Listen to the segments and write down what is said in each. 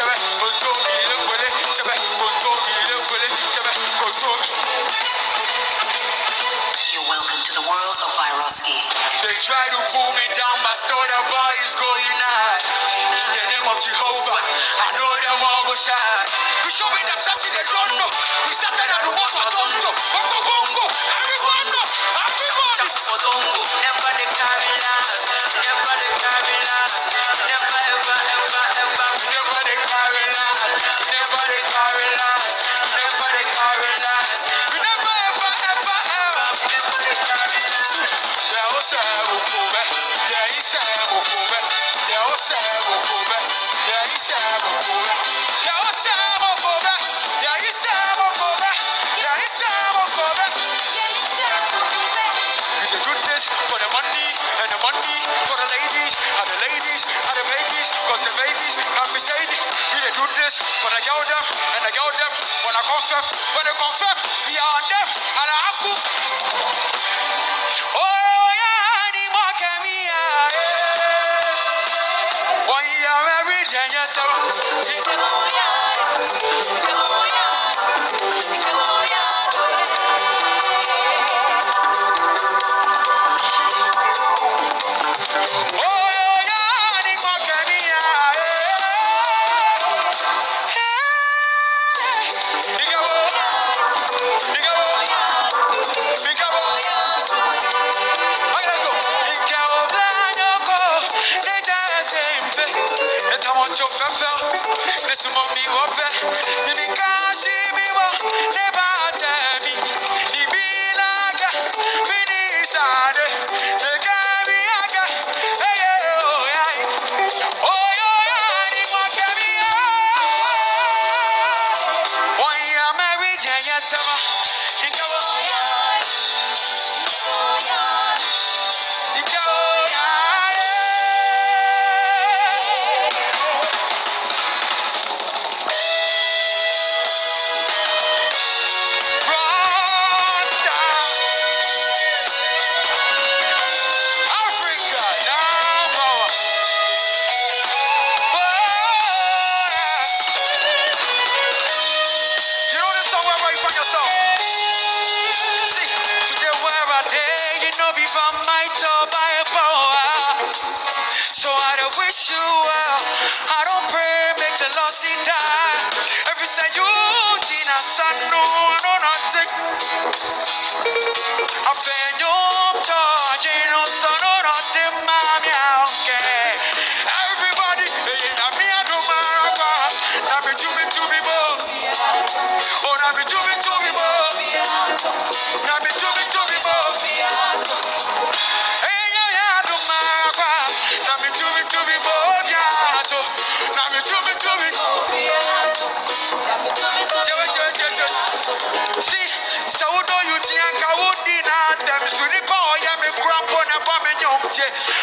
You're welcome to the world of Viroski. They try to pull me down, but still the bar is going high. In the name of Jehovah, I know them all go shine. We show me them something they don't know. We started at the water tongo, bongo bongo, everyone know, everyone. Just for zongo, never the carry last, never the carry last, never ever ever ever, never the carry last, never the carry last, never the carry last, never ever ever ever, never the carry last. They all say Bukube, they say Bukube, they all say Bukube, they say Bukube, they all say Bukube, they say Bukube, they say Bukube, they say Bukube. For the money, and the money for the ladies, and the ladies, and the babies, cause the babies are Mercedes. We they do this for the girl them, and the girl them, when I confirm, when they confirm, we are on them, and I have to. Oh, yeah, the market me, yeah. Why you are every day, yes, sir.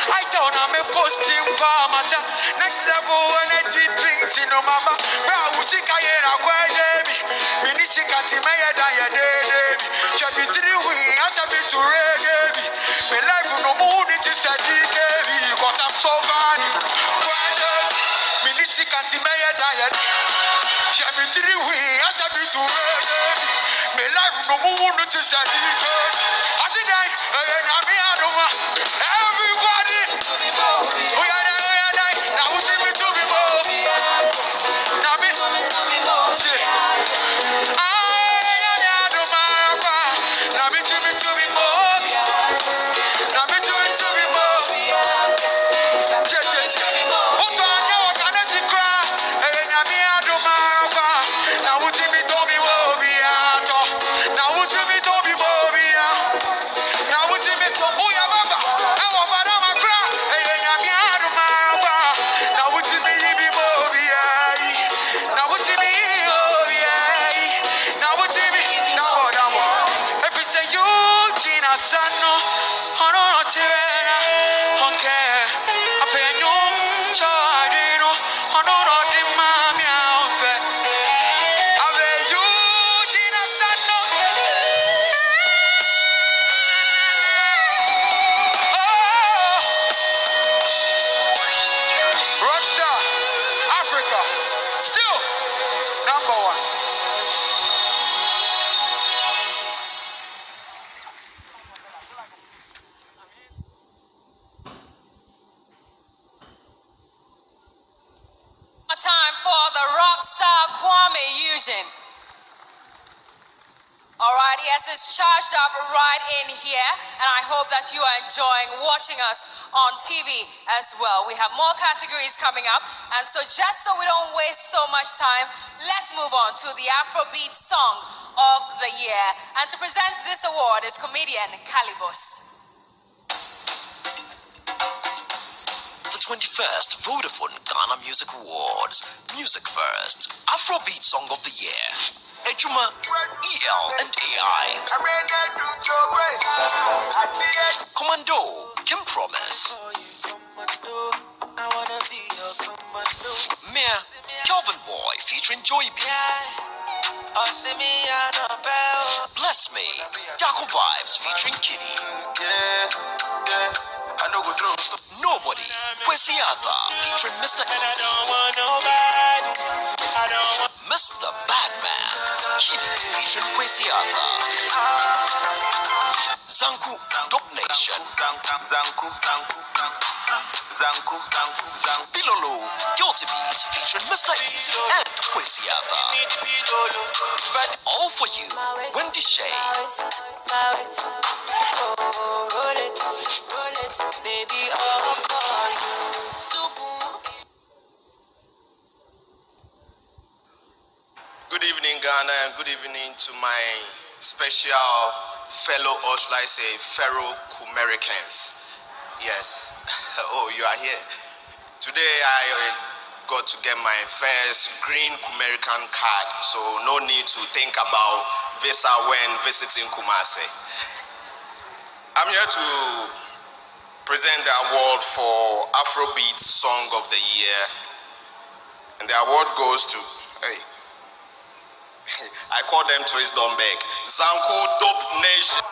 I thought I'm a posting palmata. Next level when I did things in no mama. But I was sick. I had a quiet baby. Minisica Timaya Daya Day. Chapter 3 weeks. I've been to Red Baby. My life no more. It is a DKV. Because I'm so funny. Minisica Timaya Daya. Chapter 3 weeks. I've been to Red Baby. My life no more. It is a DKV. I said, I'm here. Everybody, we are there, we are there. Now we see me to be more. Now we see me to be more. Now we see me to be more. Now we see me to be more. What are you? What can I see? Cry. Now we are there, now we see me to be more. Now we see me to be more. Now we see me to be more. Now we see me to be more. Now we see me to be more. All right, yes, it's charged up right in here, and I hope that you are enjoying watching us on TV as well. We have more categories coming up, and so just so we don't waste so much time, let's move on to the Afrobeat Song of the Year. And to present this award is comedian Calibus. The 21st Vodafone Ghana Music Awards. Music first, Afrobeat Song of the Year. Ejuma, E.L. and AI. Commando, King Promise. Mia, Kelvin Boy featuring Joy Prime. Bless Me, Jaco Vibes featuring Kidi. Nobody, Kwesiata featuring Mr. Easy. Mr. Badman, Kidi featuring Kwesiata. Zanku, Dope Nation. Bilolo, Guilty Beat featuring Mr. Easy and Kwesiata. All for You, Wendy Shay. Good evening, Ghana, and good evening to my special fellow, or should I say, fellow Americans. Yes. Oh, you are here. Today, I got to get my first green American card, so no need to think about visa when visiting Kumasi. I'm here to present the award for Afrobeat Song of the Year, and the award goes to... Hey, I call them Trace Dombeck. Zanku, Dope Nation.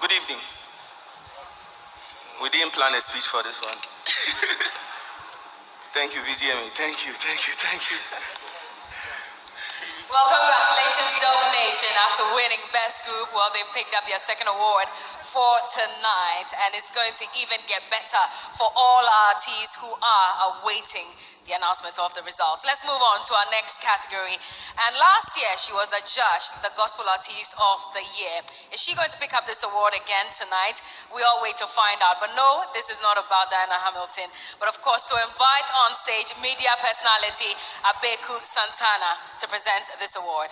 Good evening. We didn't plan a speech for this one. Thank you, VGMA. Thank you. Well, congratulations, Dope Nation. After winning Best Group, well, they picked up their second award for tonight, and it's going to even get better for all artists who are awaiting the announcement of the results. Let's move on to our next category. And last year, she was adjudged the Gospel Artist of the Year. Is she going to pick up this award again tonight? We all wait to find out. But no, this is not about Diana Hamilton. But of course, to invite on stage media personality Abeku Santana to present this award.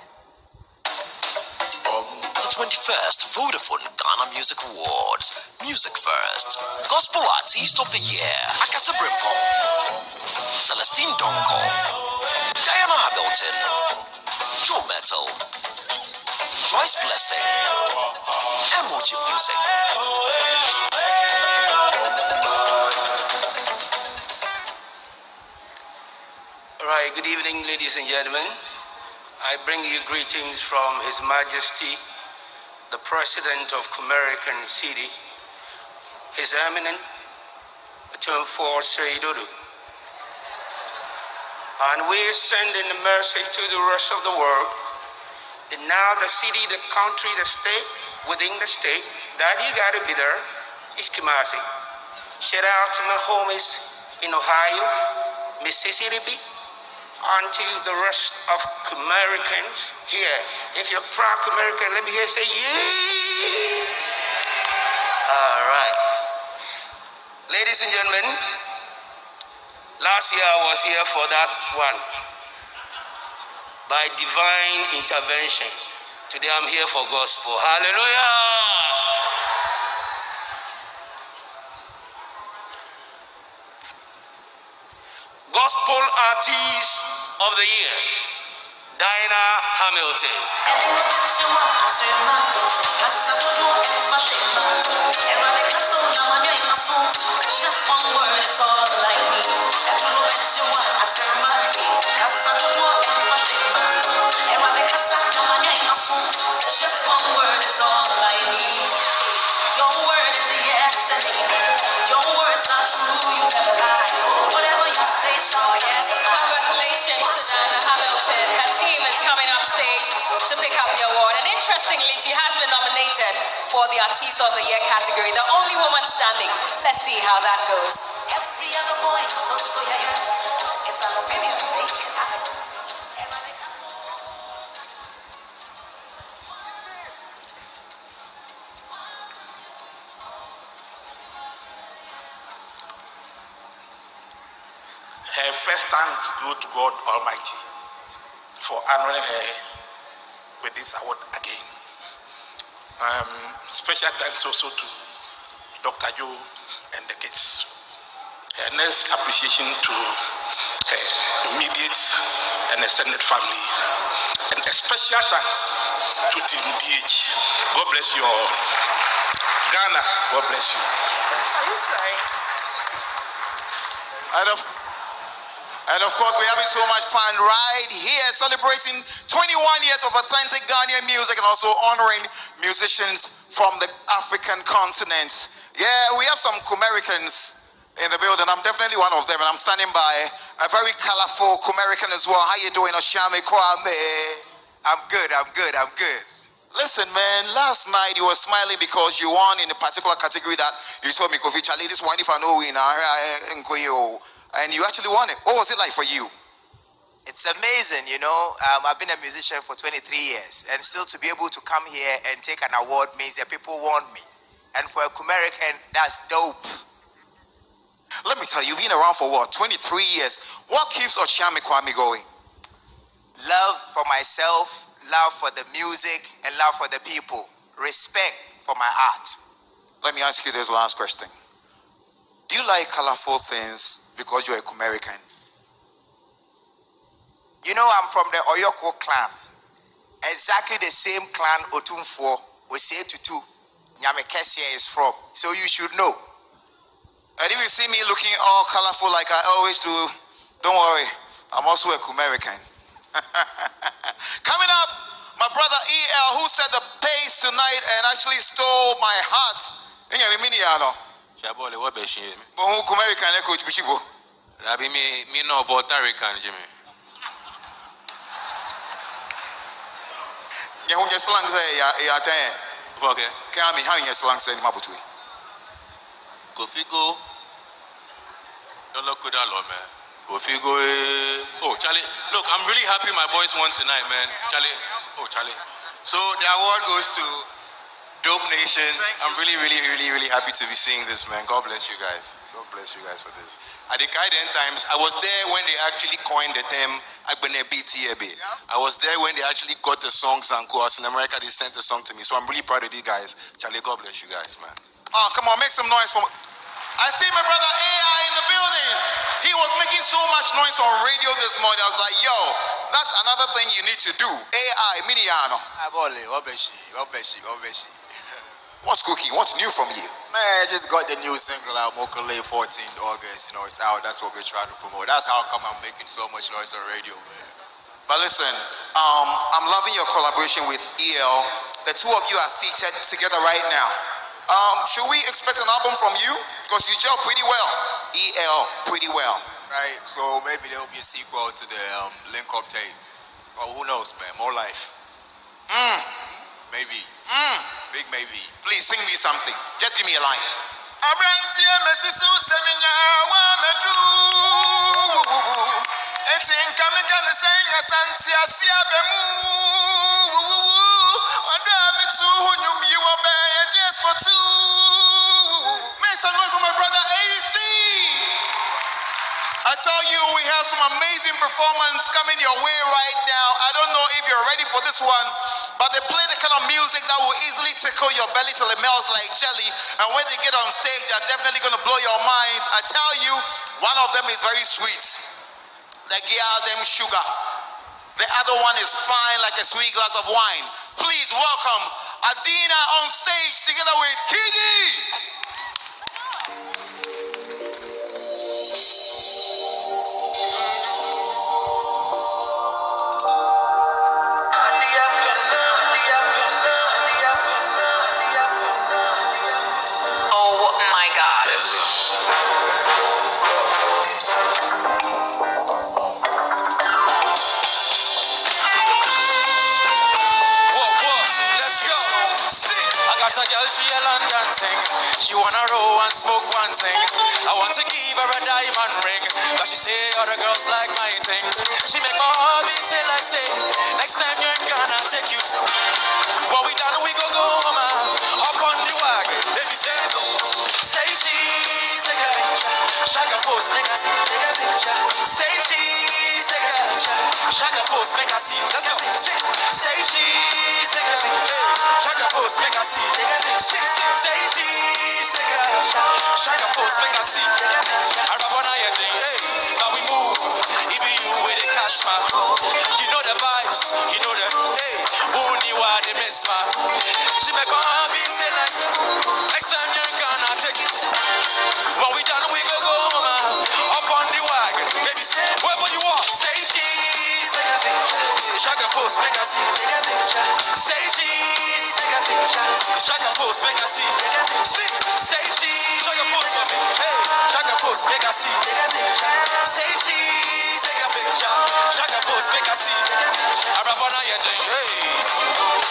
The 21st Vodafone Ghana Music Awards. Music first, Gospel Artist of the Year, Akasa Brimpo. Celestine Donko, Diana Hamilton, Joe Metal, Joyce Blessing, Emoji Music. Alright, good evening, ladies and gentlemen. I bring you greetings from His Majesty, the President of Comerican City, His Eminent, Otunfo Oseetutu. And we are sending the message to the rest of the world, and now the city, the country, the state, within the state, that you gotta be there, is Kumasi. Shout out to my homies in Ohio, Mississippi, and to the rest of Americans here. If you're proud American, let me hear you say, yeah! All right. Ladies and gentlemen, last year I was here for that one. By divine intervention. Today I'm here for gospel. Hallelujah! Gospel Artist of the Year, Diana Hamilton. Just one word, it's all like me. Just one word, it's all I need. Your word is a yes and amen. Your words are true, you never lie. Whatever you say shall be yes. Congratulations to Diana Hamilton. Her team is coming up stage to pick up the award. And interestingly, she has been nominated for the Artist of the Year category. The only woman standing. Let's see how that goes. Every other voice, so yeah, it's an opinion. her first thanks go to God Almighty for honoring her with this award again. Special thanks also to Dr. Joe and the kids. Her next appreciation to her immediate and extended family. And a special thanks to Team DH. God bless you all. Ghana, God bless you. Are you crying? And of course, we're having so much fun right here, celebrating 21 years of authentic Ghanaian music and also honoring musicians from the African continent. Yeah, we have some Americans in the building. I'm definitely one of them, and I'm standing by a very colorful American as well. How you doing, Oshiamikwami? I'm good. Listen, man, last night you were smiling because you won in a particular category that you told me, Kofi Charlie, this one, if I know winner, and you actually won it. What was it like for you? It's amazing, you know. I've been a musician for 23 years, and still to be able to come here and take an award means that people want me. And for a Kumerican, that's dope. Let me tell you, you've been around for what, 23 years. What keeps Oshiamikwami going? Love for myself, love for the music, and love for the people. Respect for my art. Let me ask you this last question. Do you like colorful things because you're a Kumerican? You know, I'm from the Oyoko clan. Exactly the same clan Otunfo, Oseetutu, Nyamekesia is from. So you should know. And if you see me looking all colorful like I always do, don't worry, I'm also a Kumerican. Coming up, my brother E.L., who set the pace tonight and actually stole my heart. Oh, Charlie, look, I'm really happy my boys won tonight, man. Charlie, oh, Charlie. So the award goes to Dope Nation. I'm really happy to be seeing this, man. God bless you guys. God bless you guys for this. At the Kaiden times, I was there when they actually coined the term Agbenebitiebe. I was there when they actually got the song Zanku. I was in America, they sent the song to me. So I'm really proud of you guys. Charlie, God bless you guys, man. Oh, come on, make some noise for me. I see my brother AI in the building. He was making so much noise on radio this morning. I was like, yo, that's another thing you need to do. AI, Miniano. What's cooking? What's new from you? Man, I just got the new single out, Mokole, 14th August. You know, it's out. That's what we're trying to promote. That's how come I'm making so much noise on radio, man. But listen, I'm loving your collaboration with E.L. The two of you are seated together right now. Should we expect an album from you? Because you gel pretty well. E.L. pretty well. Right, so maybe there will be a sequel to the link-up tape. Oh, who knows, man? More life. Maybe. Big maybe. Please sing me something. Just give me a line. For two. Make some noise for my brother AC. I tell you, we have some amazing performance coming your way right now. I don't know if you're ready for this one, but they play the kind of music that will easily tickle your belly till it melts like jelly. And when they get on stage, they're definitely going to blow your minds. I tell you, one of them is very sweet. They give them sugar. The other one is fine like a sweet glass of wine. Please welcome Adina on stage together with Kidi. She wanna roll and smoke one thing. I want to give her a diamond ring, but she say other girls like my thing. She make my hobby say like say, next time you're in Ghana, take you to. What we done, we go home, up on the wagon. Baby say, say she's the guy. Shaka pose, nigga, take a picture. Say cheese, nigga. Shaka post, make I see. Let's go. Say cheese, nigga. Shaka post, make I see. Say cheese, nigga. Shaka post, make I see. I don't want to hear thing. Hey, now we move. If you with the cash, man. You know the vibes. You know the. Hey, who knew why they miss, man? She make on her beat, say nice. Next time you're gonna take it. When we done, we go go home, man. Up on the wagon. Baby, say, wherever you are, say cheese. Shaka post, make I see. Say cheese. Shaka post, make I see. Say cheese. Shaka post for me. Hey, shaka post, make I see. Say cheese. Take a picture. Shaka post, make I see. Arabona ya ding, hey.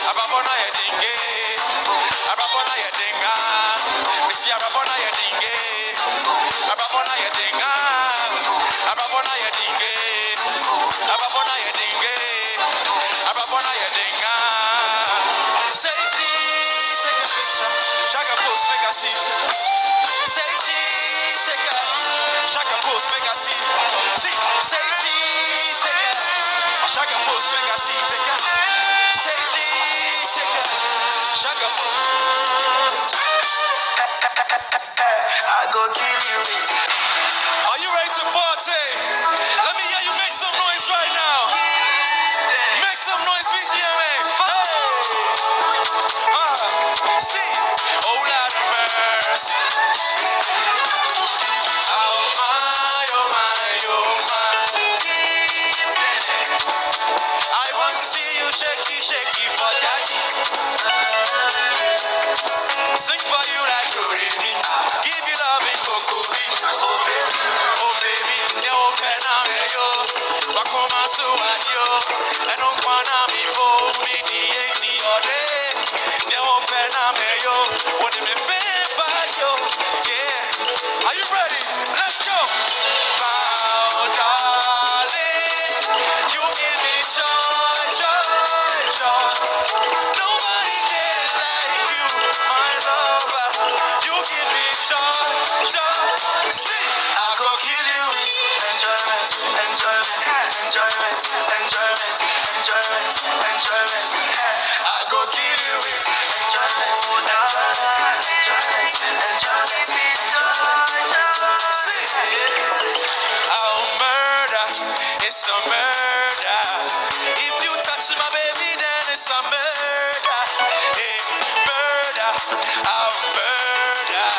Arabona ya ding, hey. Arabona ya ding, ah. Missy Arabona ya ding, hey. Arabona ya ding, ah. Arabona ya ding, hey. Arabona ya ding, hey. Arabona ya ding, ah. Say cheese. Take a picture. Shaka post, make I see. Say cheese. Take a. Shaka post, make I see. Say cheese, shaka post, make us see. Say cheese, shaka post. I go kill you. Are you ready to party? Let me hear you make some noise right now. Make some noise, BGMA. Hey. See, oh Lord of mercy. Shaky for daddy. Sing for you like Kurimi. Give you love in Kokuri. Oh baby, you open up yo. Wakuma suadio. And don't wanna be bold. Make the 80 all day. You open up yo. What if you feel bad yo? Yeah. Are you ready? Let's go. Bow, darling. You give me joy. Nobody did like you, my lover. You give me joy, joy. See, I go kill you with enjoyment, enjoyment, enjoyment, enjoyment, enjoyment, enjoyment. I go kill you with enjoyment, enjoyment, enjoyment, enjoyment, enjoyment. See, I'll murder. It's a murder. If you touch my baby, then. It's a murder, hey, murder, I'll murder.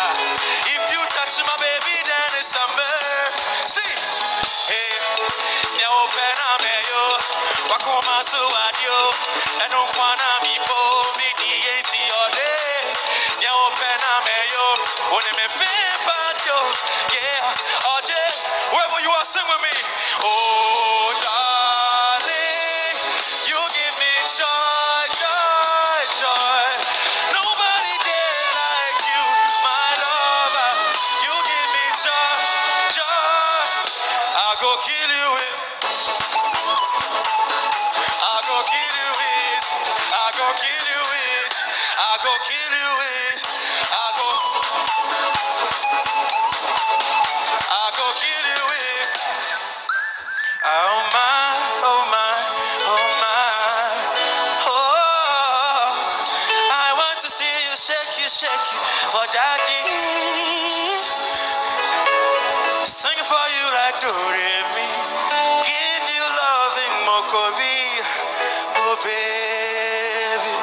If you touch my baby, then it's a murder. See, hey, now open up yo, wakuma suadio, and ukwana mi po mi di 80 all day. Now open up yo, only me favorite yo, yeah, all day. Wherever you are, sing with me. Oh, darling, you give me joy. For daddy, sing for you like Doremi. Give you loving Mokobi, oh baby.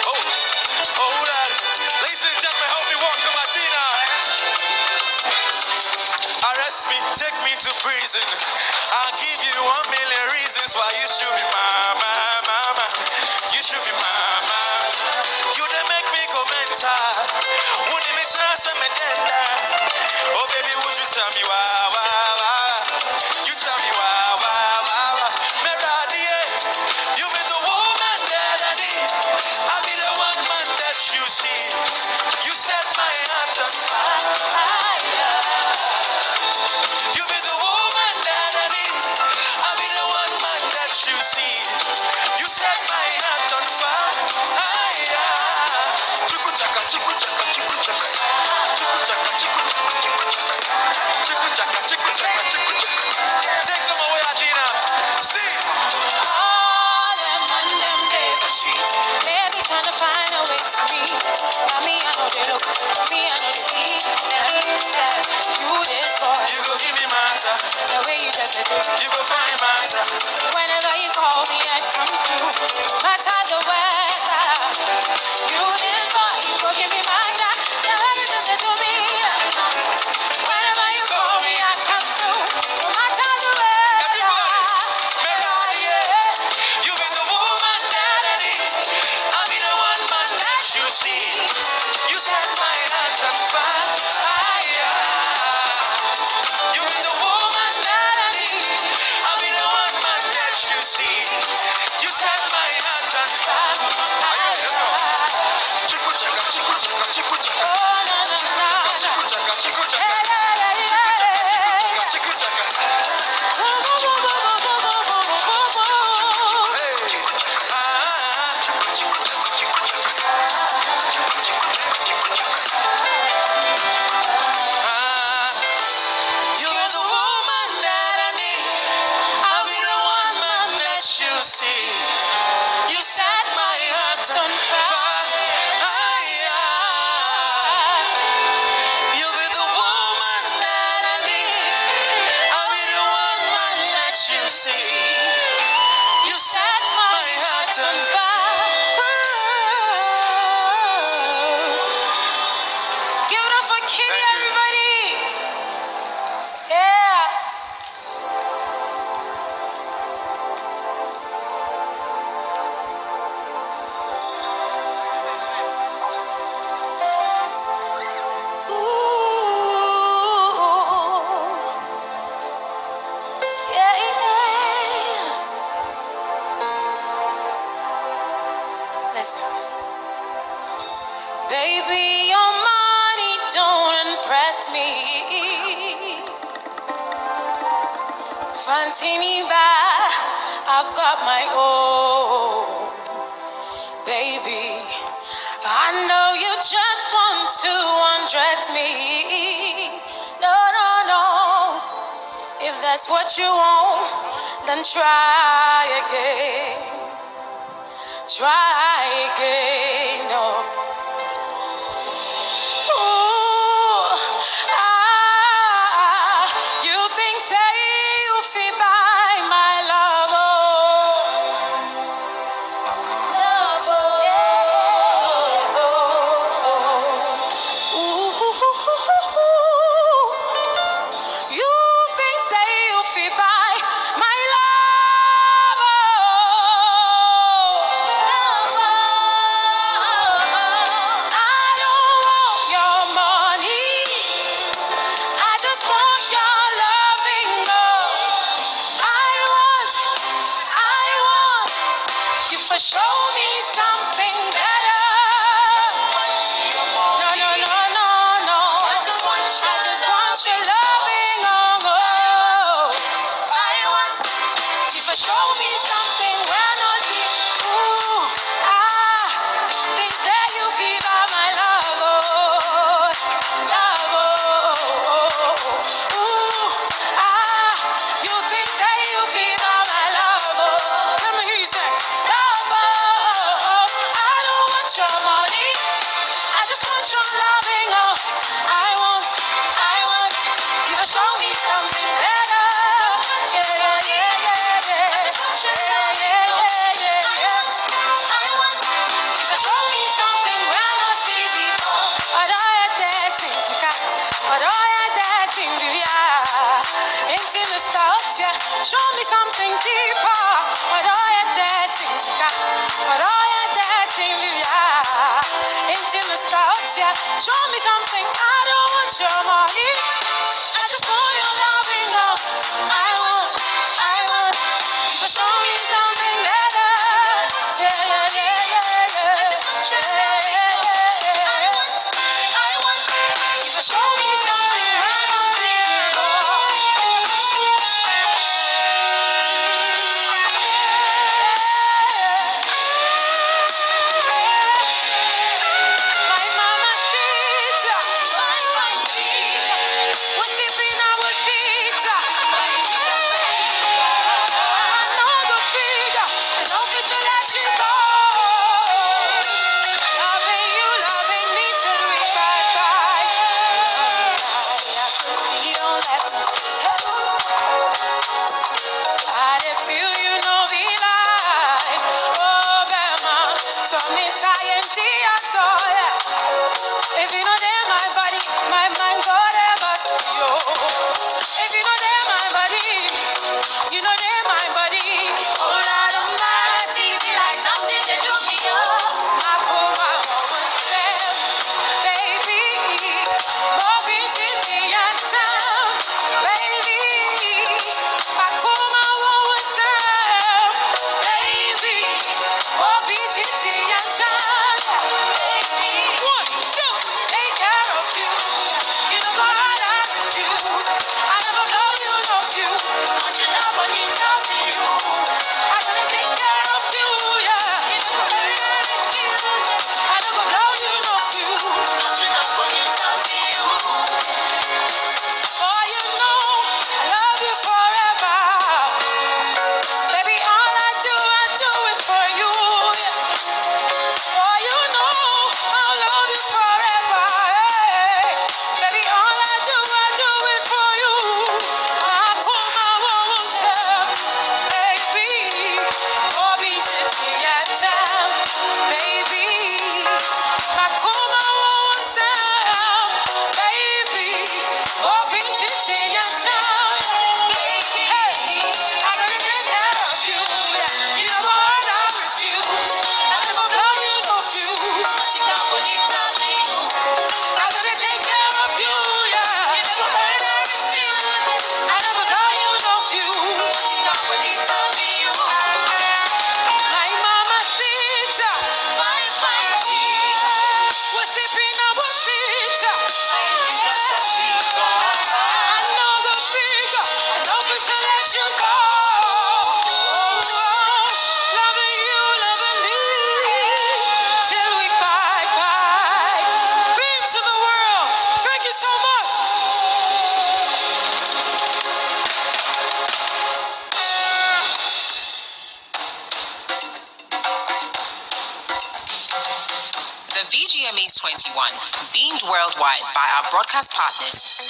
Oh, oh, that. Ladies and gentlemen, help me welcome Adina. Arrest me, take me to prison. I'll give you 1,000,000 reasons why you should be mama, mama. You should be mama. You done make me go mental. Wouldn't make chance I'm a tender. Oh baby, would you tell me why, why? You tell me why? Meradie, you be the woman that I need. I be the one man that you see. You set my heart on fire. You be the woman that I need. I be the one man that you see. You set my heart on fire.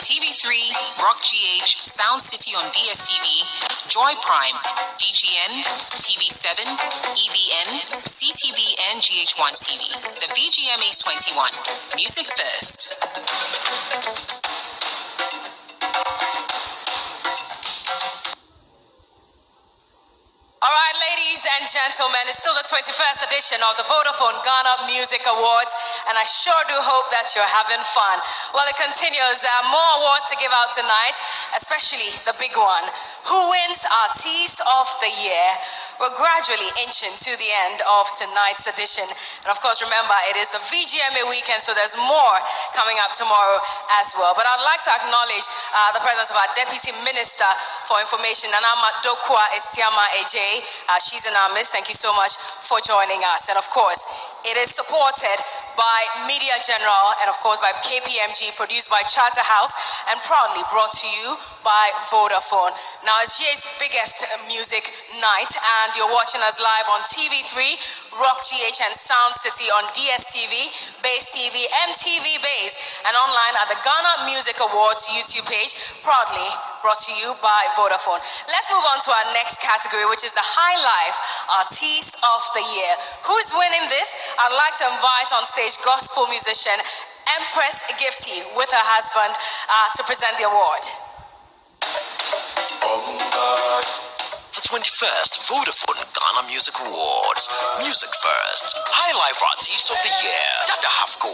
TV3, Rock GH, Sound City on DSTV, Joy Prime, DGN, TV7, EBN, CTV, and GH1 TV. The VGMA's 21. Music first. Alright, ladies and gentlemen, it's still the 21st edition of the Vodafone Ghana Music Awards, and I sure do hope that you're having fun. Well, it continues. There are more awards to give out tonight, especially the big one. Who wins Artist of the Year? We're gradually inching to the end of tonight's edition. And of course, remember, it is the VGMA weekend, so there's more coming up tomorrow as well. But I'd like to acknowledge the presence of our Deputy Minister for Information, Nana Madokwa Isiyama AJ. She's in our midst. Thank you so much for joining us. And of course, it is supported by Media General and of course by KPMG, produced by Charterhouse and proudly brought to you by Vodafone. Now it's GH's biggest music night, and you're watching us live on TV3, Rock GH and Sound City on DSTV, Base TV, MTV Base, and online at the Ghana Music Awards YouTube page, proudly brought to you by Vodafone. Let's move on to our next category, which is the High Life Artist of the Year. Who's winning this? I'd like to invite on stage gospel musician Empress Gifty with her husband to present the award. The 21st Vodafone Ghana Music Awards. Music first. High Life Artist of the Year. Dada Hafko.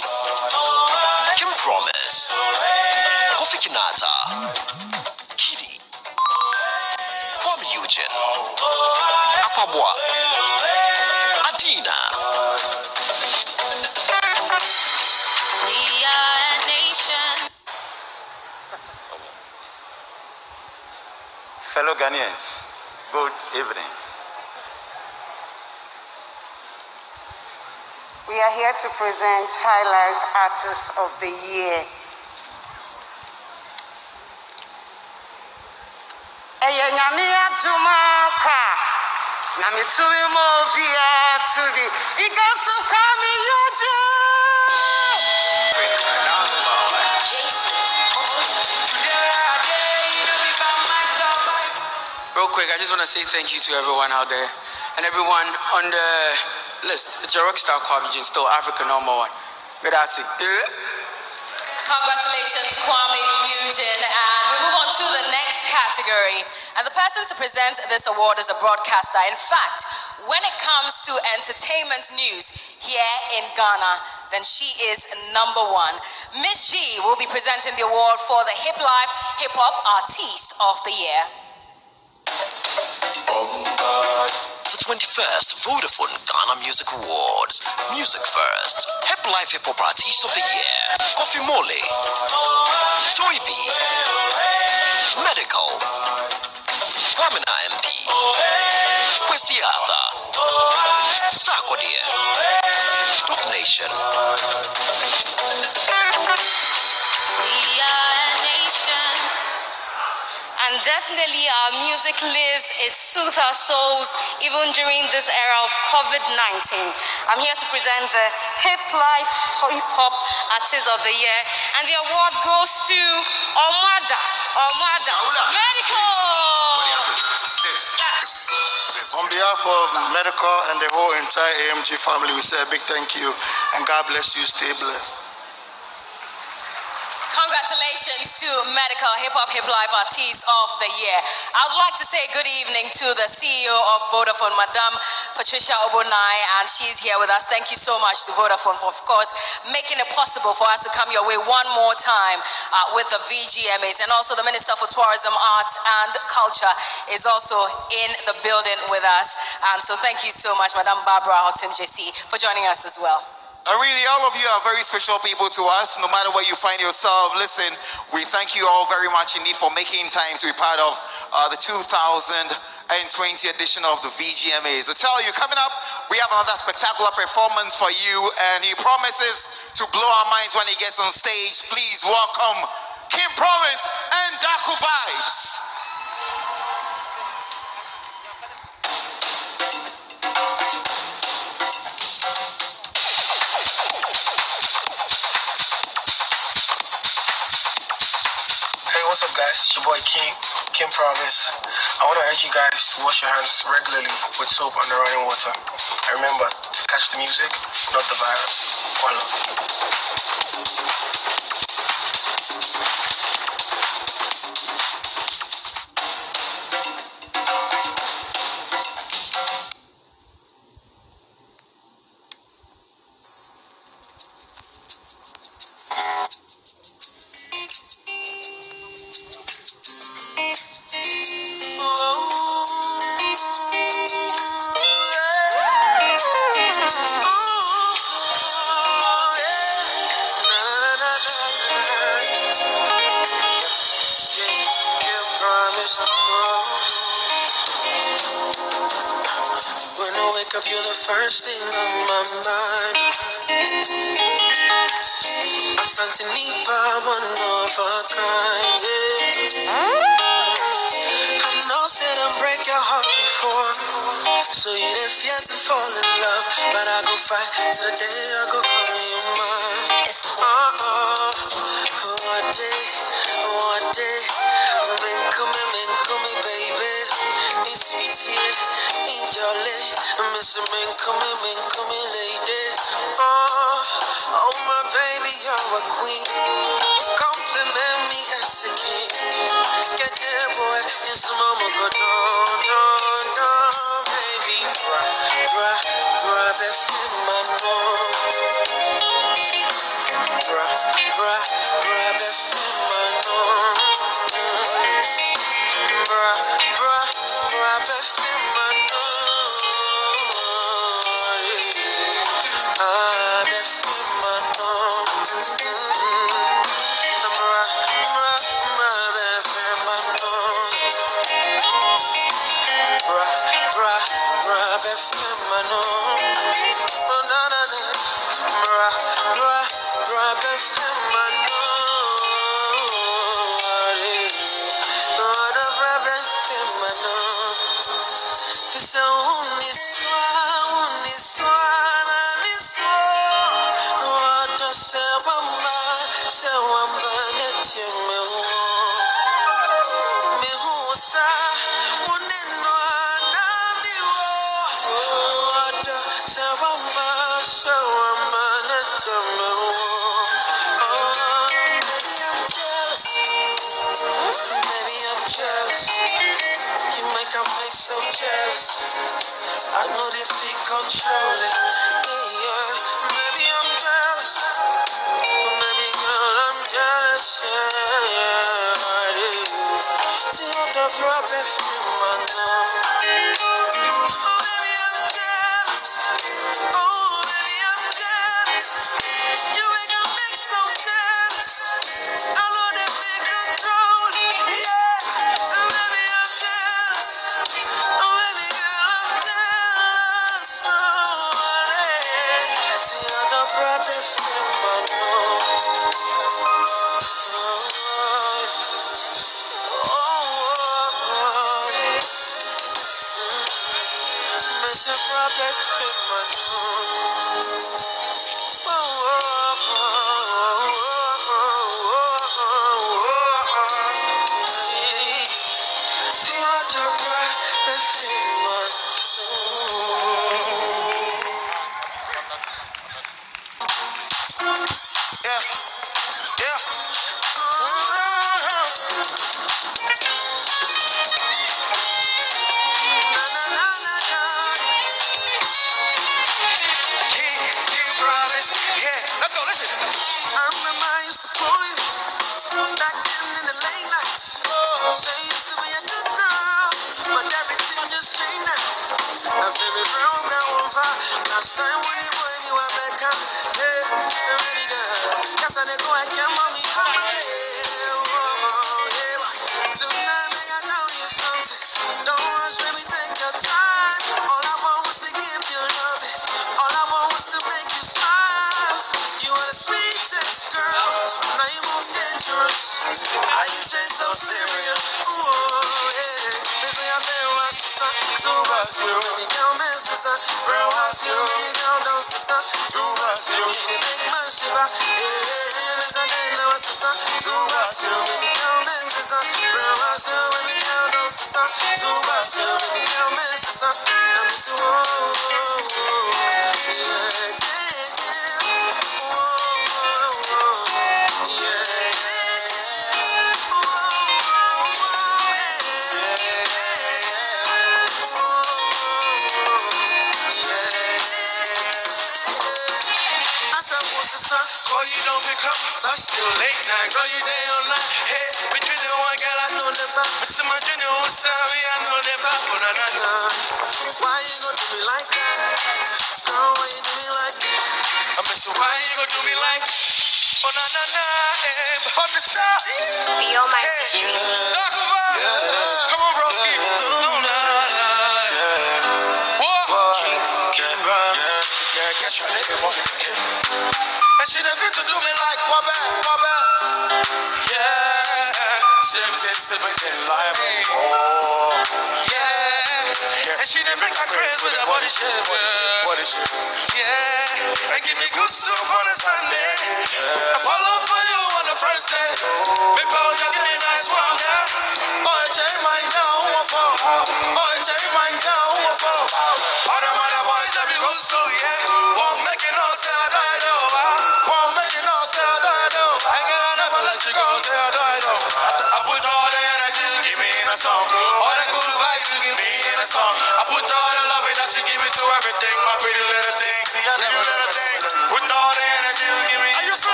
King Promise. Kofi Kinata. Kidi, Kwame Eugene, Akwaboah, Adina. We are a nation. Fellow Ghanaians, good evening. We are here to present High Life Artist of the Year. Nyamia Jumaka, Nami to be more to be. It goes to Kwame Eugene. Real quick, I just want to say thank you to everyone out there and everyone on the list. It's your rock star Kwame Eugene, still Africa #1. Congratulations, Kwame Eugene, and we move on to the next. category, and the person to present this award is a broadcaster. In fact, when it comes to entertainment news here in Ghana, then she is number one. Miss G will be presenting the award for the Hip Life Hip Hop Artist of the Year. The 21st Vodafone Ghana Music Awards. Music first. Hip Life Hip Hop Artist of the Year. Kofi Mole. Joy B. Medical. Kwame MP. Kwesiata. Sakodia. Dope Nation. And definitely our music lives, it soothes our souls even during this era of COVID-19. I'm here to present the Hip Life Hip Hop Artist of the Year, and the award goes to Omada, Medical. On behalf of Medical and the whole entire AMG family, we say a big thank you, and God bless you, stay blessed. Congratulations to Medical Hip Hop Hip Life Artist of the Year. I would like to say good evening to the CEO of Vodafone, Madame Patricia Obonai, and she's here with us. Thank you so much to Vodafone for, of course, making it possible for us to come your way one more time with the VGMAs. And also the Minister for Tourism, Arts and Culture is also in the building with us. And so thank you so much, Madame Barbara Houghton JC, for joining us as well. Really, all of you are very special people to us, no matter where you find yourself. Listen, we thank you all very much indeed for making time to be part of the 2020 edition of the VGMAs. I tell you, coming up, we have another spectacular performance for you, and he promises to blow our minds when he gets on stage. Please welcome King Promise and Daku Vibes. What's up, guys? It's your boy King Promise. I want to urge you guys to wash your hands regularly with soap under running water. And remember to catch the music, not the virus. One Are you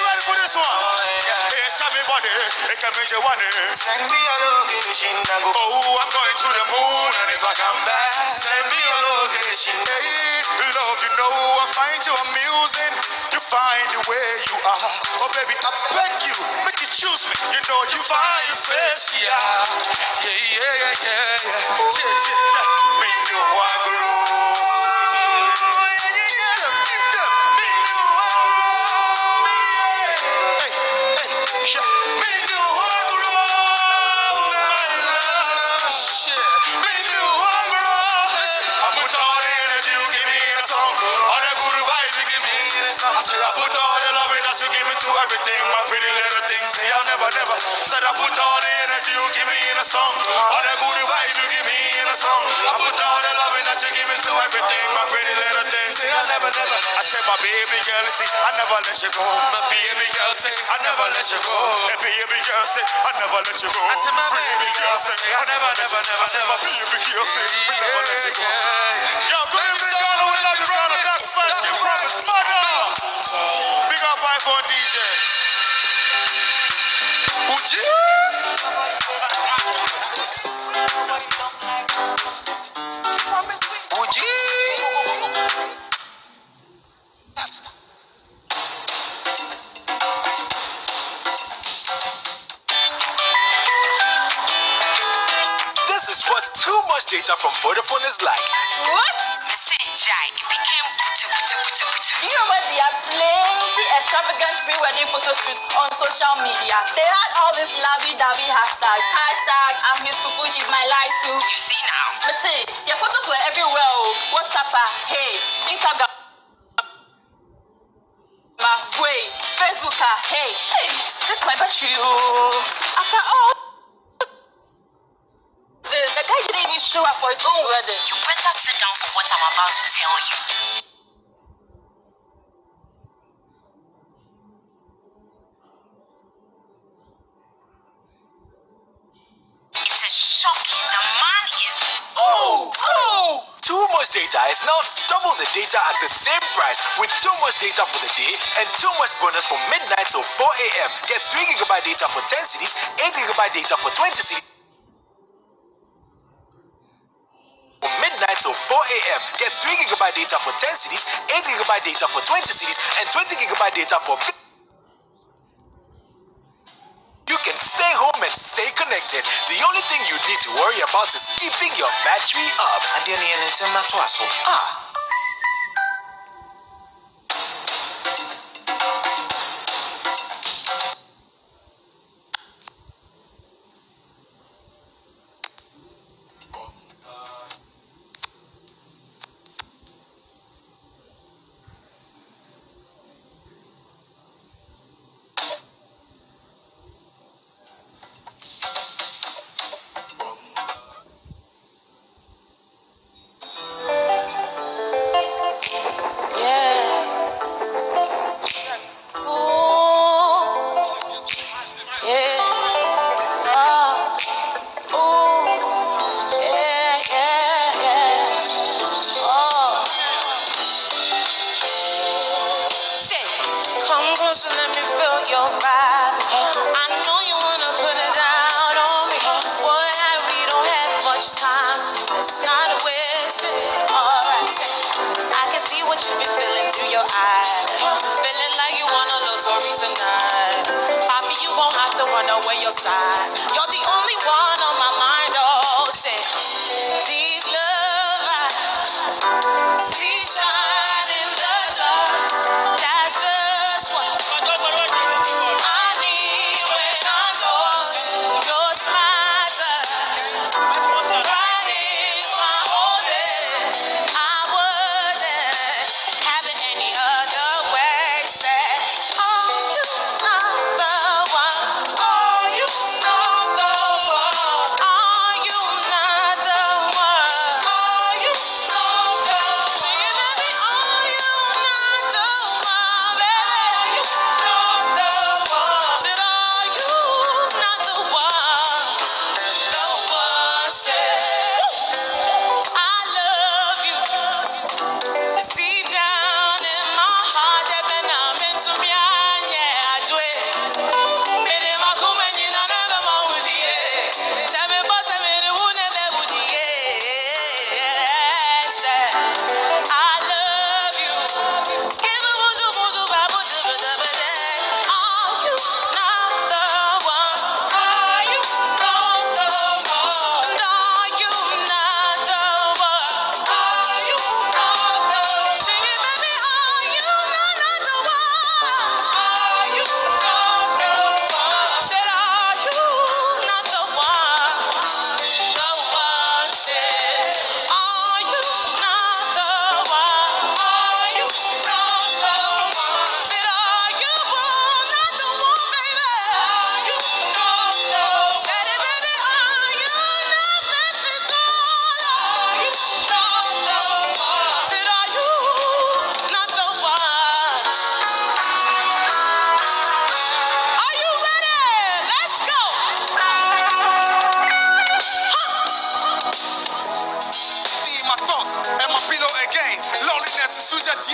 ready for this one? It's Send me a location, oh, I'm going to the moon, and if I come back, send me a location. Hey, love, you know I find you amusing. You find the way you are. Oh, baby, I beg you, make you choose me. You know you find space, yeah, yeah, yeah, yeah, yeah. Me, you are grown. I put all the loving that you give me to everything, my pretty little thing. Say I'll never, never. Said I put all the energy you give me in a song, all the good vibes you give me in a song. I put all the loving that you give me to everything, my pretty little thing. Say I'll never, never. I said my baby girl, see, I never let you go. My baby girl, say, I never let you go. My baby girl, say, I never let you go. I said my baby girl, say, I never, never, never. I said my baby girl, say, we never let you go. Yo, good evening, Ghana. We love you, Ghana. That's first, King Promise, mother. Big up 5-4 DJ. Uji. Uji. This is what too much data from Vodafone is like. What? It became putu. You know what? There are plenty extravagant pre-wedding photo shoots on social media. They had all this lovey-dovey hashtags. Hashtag, I'm his fufu, she's my laisu. You see now. Listen, their photos were everywhere. WhatsApp, hey, Instagram, hey, Facebook, hey, this is my battery. After all this, the guy didn't even show up for his own wedding. You better sit down for what I'm about to tell you. It's a shocking. The man is... Oh! Too much data is now double the data at the same price, with too much data for the day and too much bonus from midnight till 4 a.m. Get 3GB data for 10 cities, 8GB data for 20 cities. Midnight till 4 a.m. Get 3GB data for 10 cities, 8GB data for 20 cities, and 20GB data for... You can stay home and stay connected. The only thing you need to worry about is keeping your battery up.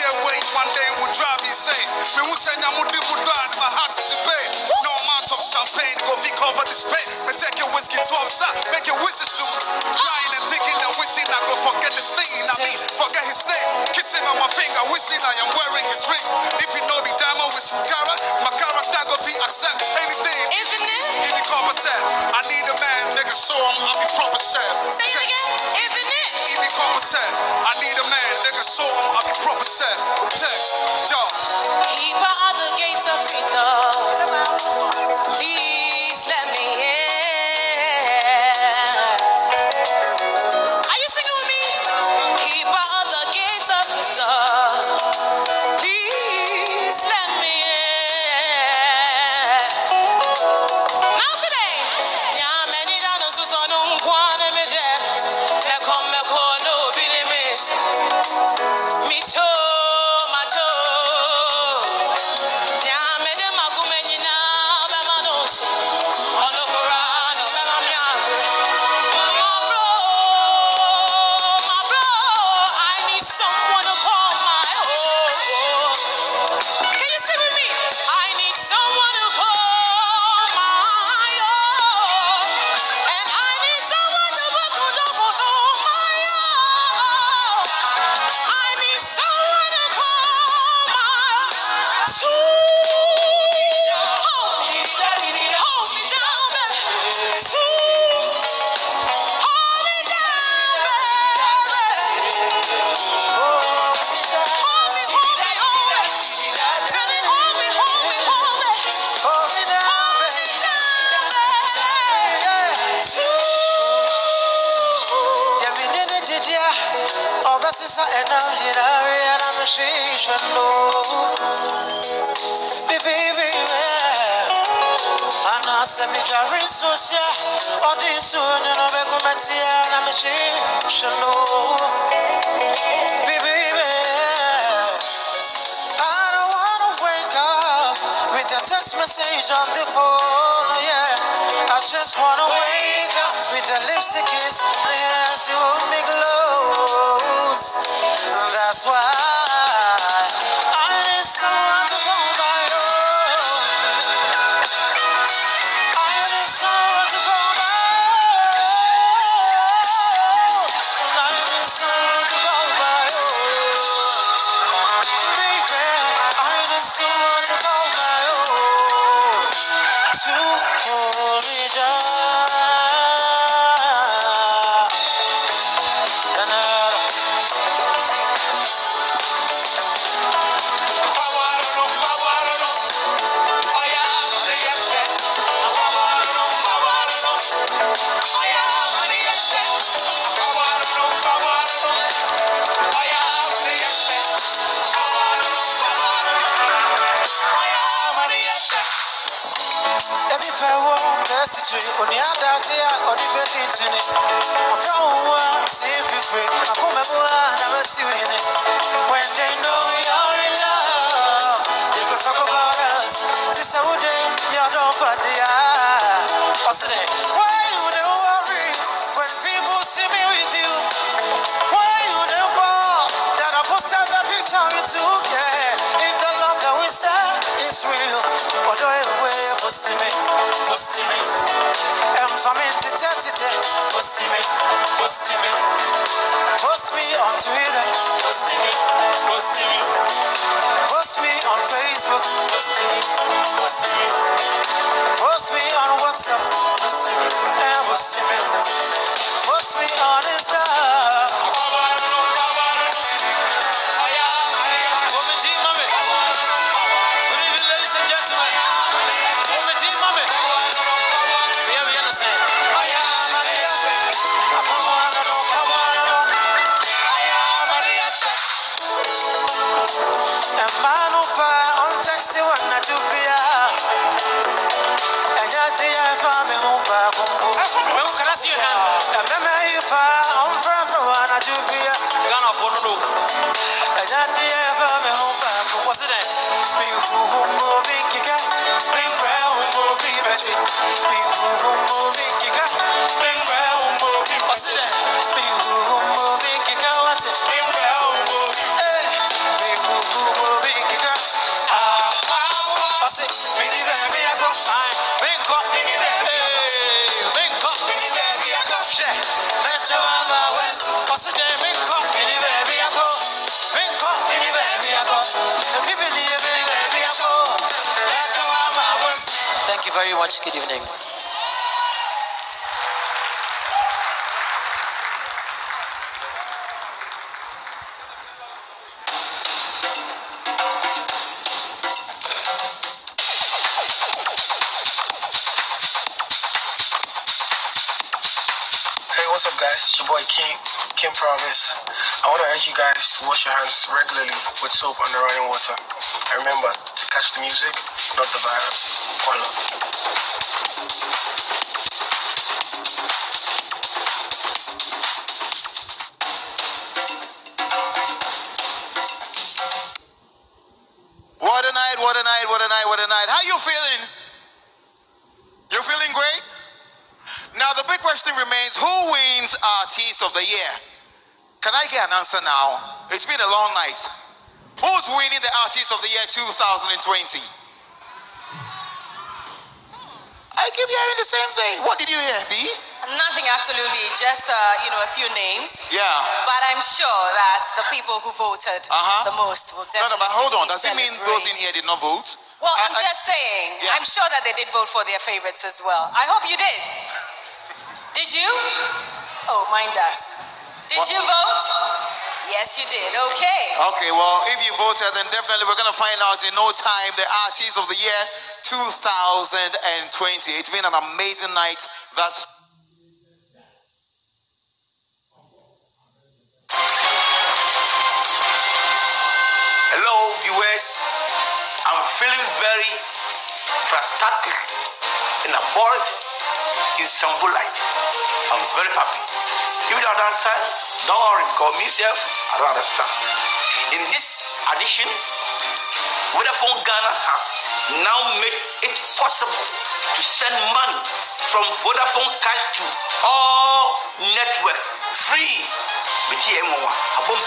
fear wait, one day will drive me insane. Me who said I would be died, my heart is in pain. No amount of champagne will be cover this pain. I take your whiskey to upside, make your wishes do. Trying and thinking and wishing I could forget this thing. I mean, forget his name. Kissing on my finger, wishing I am wearing his ring. If you know the diamond with some carrot, my character go be accept anything. Even if you cover set, I need a man, nigga, so I'll be proper set. Say it again, even if you cover set, I need a man, nigga, so I'll be proper set. Text, job. Keep our other gates of freedom. Please let me in. Are you singing with me? Keep our other gates of freedom. Please let me in. Now today, on the phone, yeah. I just wanna wake up with a lipstick kiss, yes, you hold me close. That's why I need someone to call my own. I need someone to call my own. I need someone to call my own. Baby, I need someone to call. When they know you're in love, they could talk about us. This is what they are not for the eye. Why you don't worry when people see me with you? Why you don't ball that I posted the picture we took? Yeah, if the love that we share is real, what do you wear? Post me, and for me to post me, post me on Twitter, post me, post me on Facebook, post me, post me on WhatsApp, post me, post me on Insta. Thank you very much. Good evening. It's your boy King Promise. I want to urge you guys to wash your hands regularly with soap under running water. And remember to catch the music, not the virus. One love. What a night, what a night, what a night, what a night. How you feeling? You feeling great? Now, the big question remains, who wins Artist of the Year? Can I get an answer now? It's been a long night. Who's winning the Artist of the Year 2020? I keep hearing the same thing. What did you hear, B? Nothing, absolutely. Just, a few names. Yeah. But I'm sure that the people who voted the most will definitely No, but hold on. Does it mean those in here did not vote? Well, I'm just saying. Yeah. I'm sure that they did vote for their favorites as well. I hope you did. Did you? Oh, mind us. Did you vote? Yes, you did. Okay. Okay, well, if you voted, then definitely we're going to find out in no time the Artist of the Year 2020. It's been an amazing night. That's... Hello, viewers. I'm feeling very frustrated and bored. In simple life, I'm very happy. If you don't understand, don't worry, call me yourself, I don't understand. In this edition, Vodafone Ghana has now made it possible to send money from Vodafone Cash to all networks free. We will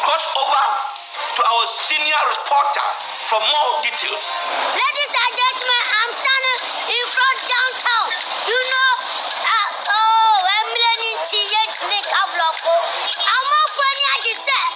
cross over to our senior reporter for more details. Ladies and gentlemen, I'm standing in front downtown. You know, I'm learning to yet make a block. I'm all funny, I just said,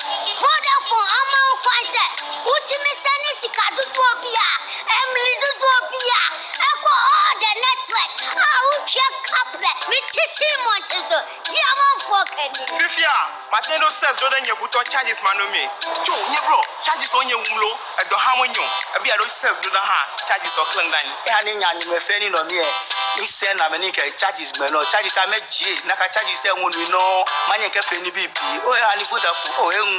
Vodafone, I'm all quiet. What do you mean, Sanisika to Topia? Emily to Topia. I go all the network. I will check up that. Mr. Simon is a diamond for Kenny. Fifia, Matendo says, Jordan, you put on charges, Manomi. Two, you bro, charges on your umlo at the Hamonyo. A beard says, Jordan, charges of London. Hanging and you're failing on me. You send a manica charges, but no charges. I met G. Naka charges, and when we know, Manica Fenny BP. Oh, and if we have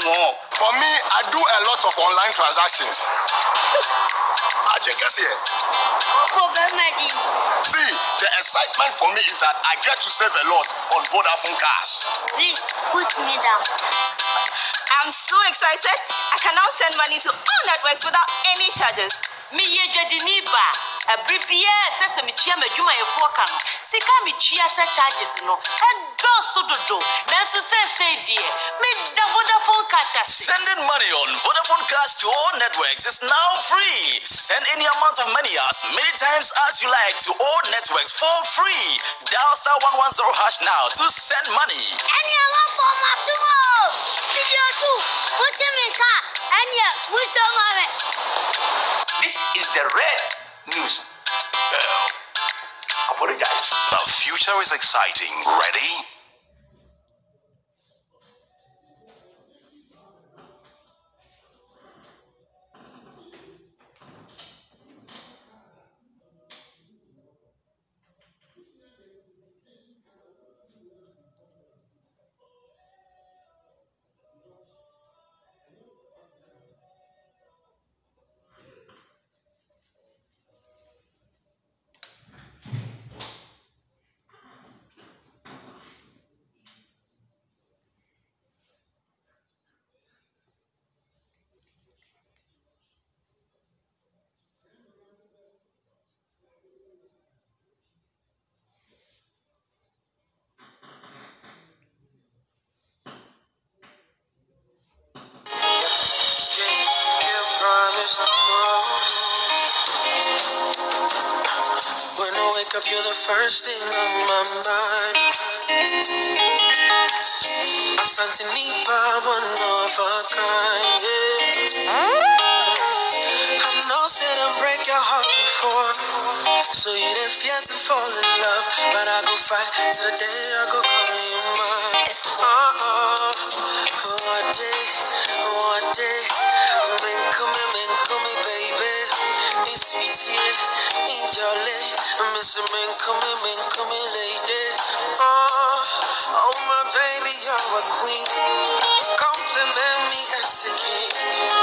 more. For me, I do a lot of online transactions. I think I see it. See, the excitement for me is that I get to save a lot on Vodafone Cash. Please put me down. I'm so excited. I can now send money to all networks without any charges. Me ye jadiniba. A BPA says a mitia majuma a forkam. Sika mitia charges no. And don't so do. Nancy say dear. Me the Vodafone Cash. Sending money on Vodafone Cash to all networks is now free. Send any amount of money as many times as you like to all networks for free. Dial *110# now to send money. Any amount for Masumo. Video 2. Put him in car. And yeah, we saw mommy. This is the red news. Apologize. The future is exciting. Ready? I wake up, you're the first thing on my mind. Asante nipa, one of a kind, yeah. I know said I'll break your heart before, so you didn't fear to fall in love. But I go fight till the day I go call you mine. What day Menkumi, baby. It's me, Jolly, Miss Menkumi, lady. Oh, my baby, you're a queen. Compliment me as a king.